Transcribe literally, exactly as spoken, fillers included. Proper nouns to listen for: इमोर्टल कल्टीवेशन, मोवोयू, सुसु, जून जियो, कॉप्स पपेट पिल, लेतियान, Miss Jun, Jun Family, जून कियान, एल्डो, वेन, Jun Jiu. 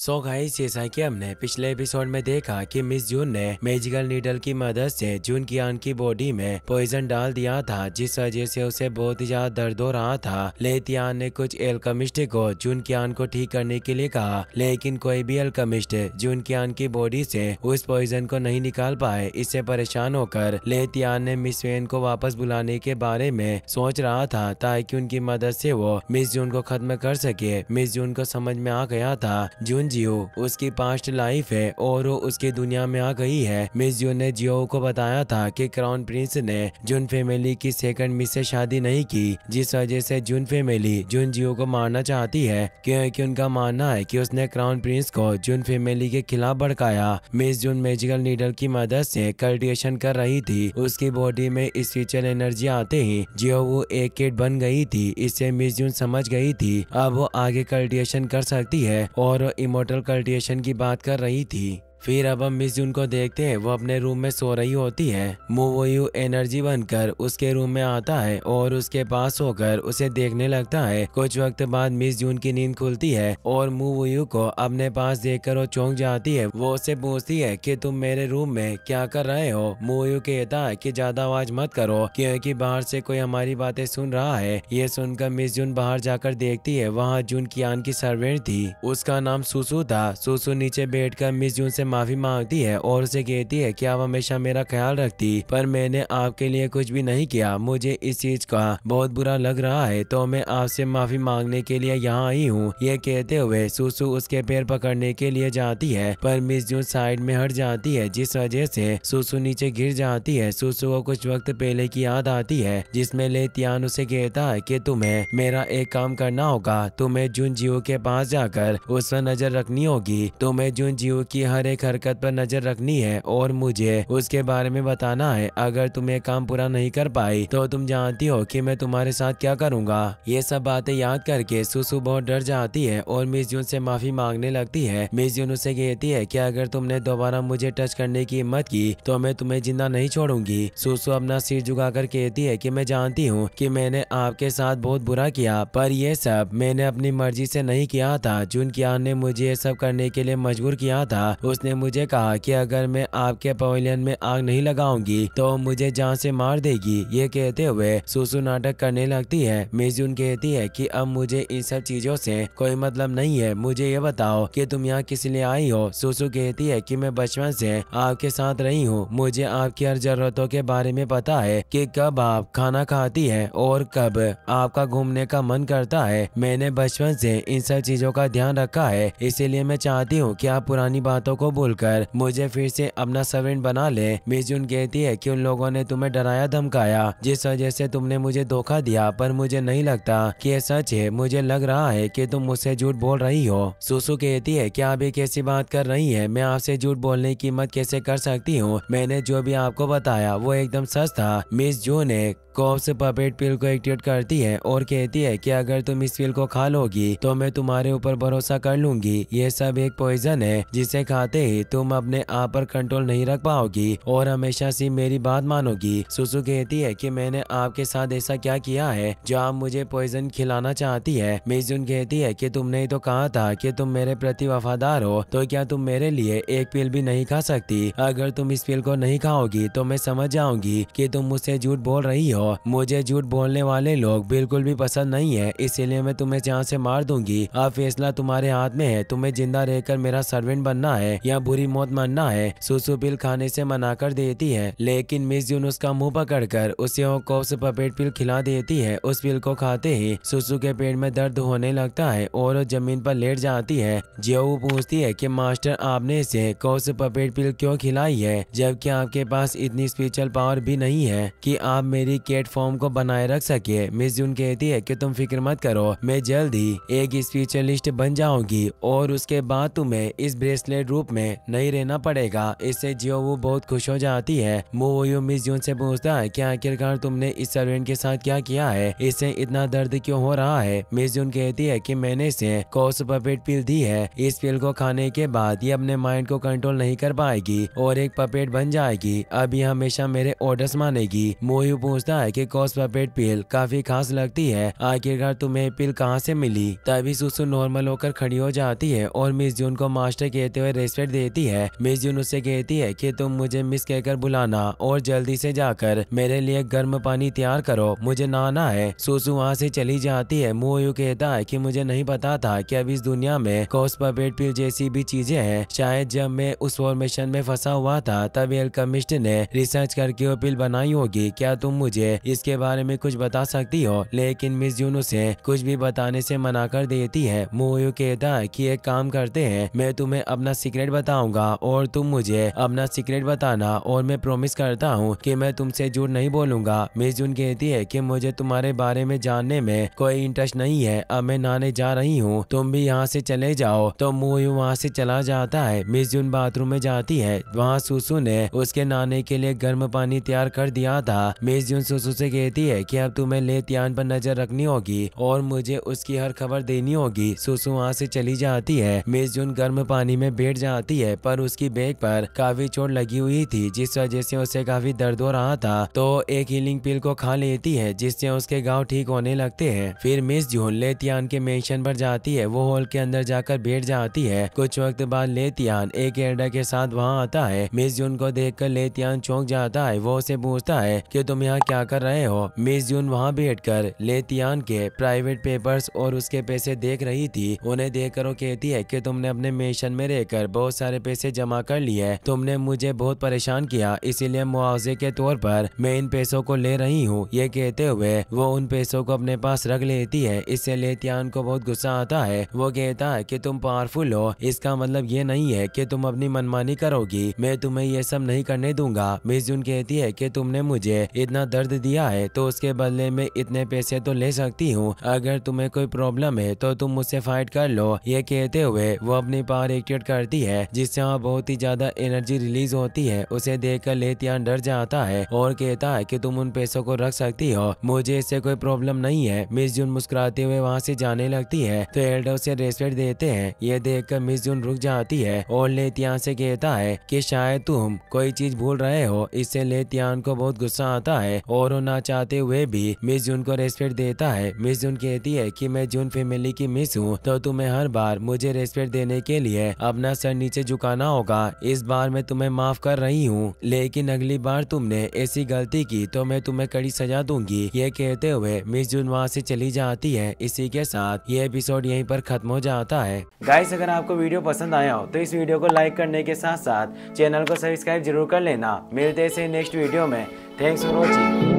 सो so guys, जैसा कि हमने पिछले एपिसोड में देखा कि मिस जून ने मैजिकल नीडल की मदद से जून की आन की बॉडी में पॉइजन डाल दिया था, जिस वजह से उसे बहुत ही ज्यादा दर्द हो रहा था। लेतियान ने कुछ एल्केमिस्ट को जून की आन को ठीक करने के लिए कहा, लेकिन कोई भी एल्केमिस्ट जून की आन की बॉडी से उस पॉइजन को नहीं निकाल पाए। इससे परेशान होकर लेतियान ने मिस वेन को वापस बुलाने के बारे में सोच रहा था, ताकि उनकी मदद से वो मिस जून को खत्म कर सके। मिस जून को समझ में आ गया था जून जियो उसकी पास्ट लाइफ है और वो उसकी दुनिया में आ गई है। मिस जून ने जियो को बताया था कि क्राउन प्रिंस ने जून फैमिली की सेकंड मिस से शादी नहीं की, जिस वजह से जून फैमिली जून जियो को मारना चाहती है, क्योंकि उनका मानना है कि उसने क्राउन प्रिंस को जून फैमिली के खिलाफ भड़काया। मिस जून मैजिकल नीडल की मदद से कल्टीवेशन कर रही थी। उसकी बॉडी में स्पिरिचुअल एनर्जी आते ही जियो वो एक किड बन गई थी। इससे मिस जून समझ गई थी अब वो आगे कल्टीवेशन कर सकती है और इमोर्टल कल्टीवेशन की बात कर रही थी। फिर अब हम मिस जून को देखते हैं वो अपने रूम में सो रही होती है। मोवोयू एनर्जी बनकर उसके रूम में आता है और उसके पास होकर उसे देखने लगता है। कुछ वक्त बाद मिस जून की नींद खुलती है और मोवोयू को अपने पास देखकर वो चौंक जाती है। वो उसे पूछती है कि तुम मेरे रूम में क्या कर रहे हो। मोवोयू कहता है कि ज्यादा आवाज मत करो, क्योंकि बाहर से कोई हमारी बातें सुन रहा है। ये सुनकर मिस जून बाहर जाकर देखती है, वहाँ जून कियान की सर्वेंट थी, उसका नाम सुसु था। सुसु नीचे बैठकर मिस जून से माफी मांगती है और उसे कहती है कि आप हमेशा मेरा ख्याल रखती, पर मैंने आपके लिए कुछ भी नहीं किया। मुझे इस चीज का बहुत बुरा लग रहा है, तो मैं आपसे माफी मांगने के लिए यहाँ आई हूँ। ये कहते हुए सुसु उसके पैर पकड़ने के लिए जाती है, पर मिस जून साइड में हट जाती है, जिस वजह से सुसु नीचे गिर जाती है। सुसु को कुछ वक्त पहले की याद आती है, जिसमे लेतियान उसे कहता है कि तुम्हें मेरा एक काम करना होगा, तुम्हें जुन जियो के पास जाकर उस पर नजर रखनी होगी। तुम्हें जुन जियो की हर एक हरकत पर नजर रखनी है और मुझे उसके बारे में बताना है। अगर तुम ये काम पूरा नहीं कर पाई तो तुम जानती हो कि मैं तुम्हारे साथ क्या करूँगा। ये सब बातें याद करके सुसु बहुत डर जाती है और मिस जून से माफी मांगने लगती है। मिस जून उसे कहती है कि अगर तुमने दोबारा मुझे टच करने की हिम्मत की तो मैं तुम्हें जिंदा नहीं छोड़ूंगी। सुसु अपना सिर झुकाकर कहती है कि मैं जानती हूँ कि मैंने आपके साथ बहुत बुरा किया, पर यह सब मैंने अपनी मर्जी से नहीं किया था। जून कियान ने मुझे ये सब करने के लिए मजबूर किया था। उसने मुझे कहा कि अगर मैं आपके पवेलियन में आग नहीं लगाऊंगी तो मुझे जान से मार देगी। ये कहते हुए सुसु नाटक करने लगती है। मिस जून कहती है कि अब मुझे इन सब चीजों से कोई मतलब नहीं है, मुझे ये बताओ कि तुम यहाँ किस लिए आई हो। सुसु कहती है कि मैं बचपन से आपके साथ रही हूँ, मुझे आपकी हर जरूरतों के बारे में पता है कि कब आप खाना खाती है और कब आपका घूमने का मन करता है। मैंने बचपन से इन सब चीजों का ध्यान रखा है, इसीलिए मैं चाहती हूँ कि आप पुरानी बातों को बोलकर मुझे फिर से अपना सर्वेंट बना ले। मिस जून कहती है कि उन लोगों ने तुम्हें डराया धमकाया, जिस वजह से तुमने मुझे धोखा दिया, पर मुझे नहीं लगता कि ये सच है। मुझे लग रहा है कि तुम मुझसे झूठ बोल रही हो। सुसु कहती है कि आप एक ऐसी बात कर रही है, मैं आपसे झूठ बोलने की हिम्मत कैसे कर सकती हूँ। मैंने जो भी आपको बताया वो एकदम सच था। मिस जून ने कॉप्स पपेट पिल को एक्टिवेट करती है और कहती है कि अगर तुम इस पिल को खा लोगी तो मैं तुम्हारे ऊपर भरोसा कर लूंगी। ये सब एक पॉइजन है, जिसे खाते ही तुम अपने आप पर कंट्रोल नहीं रख पाओगी और हमेशा से मेरी बात मानोगी। सुसु कहती है कि मैंने आपके साथ ऐसा क्या किया है जो आप मुझे पॉइजन खिलाना चाहती है। मिस जून कहती है कि तुमने ही तो कहा था कि तुम मेरे प्रति वफादार हो, तो क्या तुम मेरे लिए एक पिल भी नहीं खा सकती। अगर तुम इस पिल को नहीं खाओगी तो मैं समझ जाऊंगी कि तुम मुझसे झूठ बोल रही हो। मुझे झूठ बोलने वाले लोग बिल्कुल भी पसंद नहीं है, इसीलिए मैं तुम्हें जान से मार दूंगी। अब फैसला तुम्हारे हाथ में है, तुम्हें जिंदा रहकर मेरा सर्वेंट बनना है या बुरी मौत मरना है। सुसु पिल खाने से मना कर देती है, लेकिन मिस जून उसका मुंह पकड़कर उसे कॉप्स पपेट पिल खिला देती है। उस पिल को खाते ही सुसु के पेट में दर्द होने लगता है और जमीन पर लेट जाती है। जियो पूछती है कि मास्टर आपने इसे कॉप्स पपेट पिल क्यों खिलाई है, जबकि आपके पास इतनी स्पिरिचुअल पावर भी नहीं है कि आप मेरी कैट फॉर्म को बनाए रख सके। मिस जून कहती है कि तुम फिक्र मत करो, मैं जल्द ही एक स्पिरिचुअलिस्ट बन जाऊंगी और उसके बाद तुम्हें इस ब्रेसलेट रूप में में नहीं रहना पड़ेगा। इससे जियोवू बहुत खुश हो जाती है। मोवोयू मिस जून से पूछता है कि आखिरकार तुमने इस सर्वेंट के साथ क्या किया है, इससे इतना दर्द क्यों हो रहा है। मिस जून कहती है कि मैंने इसे कॉस पपेट पिल दी है, इस पिल को खाने के बाद ये अपने माइंड को कंट्रोल नहीं कर पाएगी और एक पपेट बन जाएगी, अब ये हमेशा मेरे ऑर्डर्स मानेगी। मोयू पूछता है कि कॉस पपेट पिल काफी खास लगती है, आखिरकार तुम्हें पिल कहाँ से मिली। तभी सुसु नॉर्मल होकर खड़ी हो जाती है और मिस जून को मास्टर कहते हुए रेस्पेक्ट देती है। मिस जून उससे कहती है कि तुम मुझे मिस कहकर बुलाना और जल्दी से जाकर मेरे लिए गर्म पानी तैयार करो, मुझे नहाना है। सुसु वहाँ से चली जाती है। मोयू कहता है कि मुझे नहीं पता था कि अब इस दुनिया में कॉस पपेट पिल जैसी भी चीजें हैं, शायद जब मैं उस फॉर्मेशन में फंसा हुआ था तब एल्केमिस्ट ने रिसर्च करके वो पिल बनाई होगी, क्या तुम मुझे इसके बारे में कुछ बता सकती हो। लेकिन मिस जून उसे कुछ भी बताने से मना कर देती है। मोयू कहता है कि एक काम करते हैं, मैं तुम्हें अपना सीक्रेट बताऊंगा और तुम मुझे अपना सीक्रेट बताना, और मैं प्रोमिस करता हूँ कि मैं तुमसे झूठ नहीं बोलूंगा। मिस जून कहती है कि मुझे तुम्हारे बारे में जानने में कोई इंटरेस्ट नहीं है, अब मैं नहाने जा रही हूँ, तुम भी यहाँ से चले जाओ। तो मोयू वहाँ से चला जाता है। मिस जून बाथरूम में जाती है, वहाँ सुसु ने उसके नहाने के लिए गर्म पानी तैयार कर दिया था। मिस जून सुसु से कहती है कि अब तुम्हें ले तियान पर नजर रखनी होगी और मुझे उसकी हर खबर देनी होगी। सुसु वहाँ से चली जाती है। मिस जून गर्म पानी में बैठ जाती है, पर उसकी बैग पर काफी चोट लगी हुई थी जिस वजह से उसे काफी दर्द हो रहा था, तो एक हीलिंग पिल को खा लेती है जिससे उसके घाव ठीक होने लगते हैं। फिर मिस जून ले तियान के मेंशन पर जाती है, वो हॉल के अंदर जाकर बैठ जाती है। कुछ वक्त बाद ले तियान एक एडा के साथ वहाँ आता है। मिस जून को देखकर ले तियान चौंक जाता है। वो उसे पूछता है कि तुम यहाँ क्या कर रहे हो। मिस जून वहाँ बैठकर ले तियान के प्राइवेट पेपर्स और उसके पैसे देख रही थी। उन्हें देखकर वो कहती है कि तुमने अपने मेंशन में रहकर बहुत सारे पैसे जमा कर लिए, तुमने मुझे बहुत परेशान किया, इसीलिए मुआवजे के तौर पर मैं इन पैसों को ले रही हूँ। ये कहते हुए वो उन पैसों को अपने पास रख लेती है। इससे ले तियान को बहुत गुस्सा आता है। वो कहता है कि तुम पावरफुल हो, इसका मतलब ये नहीं है कि तुम अपनी मनमानी करोगी, मैं तुम्हें ये सब नहीं करने दूंगा। मिस जून कहती है कि तुमने मुझे इतना दर्द दिया है तो उसके बदले में इतने पैसे तो ले सकती हूँ, अगर तुम्हें कोई प्रॉब्लम है तो तुम मुझसे फाइट कर लो। ये कहते हुए वो अपनी पावर एक्टिवेट करती है जिससे वहाँ बहुत ही ज्यादा एनर्जी रिलीज होती है। उसे देख कर ले तियान डर जाता है और कहता है कि तुम उन पैसों को रख सकती हो, मुझे इससे कोई प्रॉब्लम नहीं है। मिस जून मुस्कुराते हुए वहाँ से जाने लगती है तो एल्डो उसे रेस्पेक्ट देते हैं। ये देखकर मिस जून रुक जाती है और ले तियान से कहता है कि शायद तुम कोई चीज भूल रहे हो। इससे ले तियान को बहुत गुस्सा आता है और वो ना चाहते हुए भी मिस जून को रेस्पेक्ट देता है। मिस जून कहती है कि मैं जून फैमिली की मिस हूँ, तो तुम्हें हर बार मुझे रेस्पेक्ट देने के लिए अपना सर नीचे झुकाना होगा। इस बार मैं तुम्हें माफ कर रही हूँ, लेकिन अगली बार तुमने ऐसी गलती की तो मैं तुम्हें कड़ी सजा दूंगी। ये कहते हुए मिस जून वहाँ से चली जाती है। इसी के साथ ये एपिसोड यहीं पर खत्म हो जाता है। गाइस, अगर आपको वीडियो पसंद आया हो तो इस वीडियो को लाइक करने के साथ साथ चैनल को सब्सक्राइब जरूर कर लेना। मिलते हैं नेक्स्ट वीडियो में। Thanks for watching.